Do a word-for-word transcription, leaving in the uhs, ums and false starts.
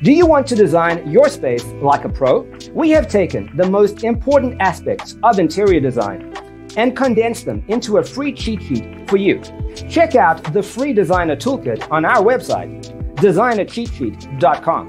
Do you want to design your space like a pro? We have taken the most important aspects of interior design and condensed them into a free cheat sheet for you. Check out the free designer toolkit on our website, designer cheat sheet dot com.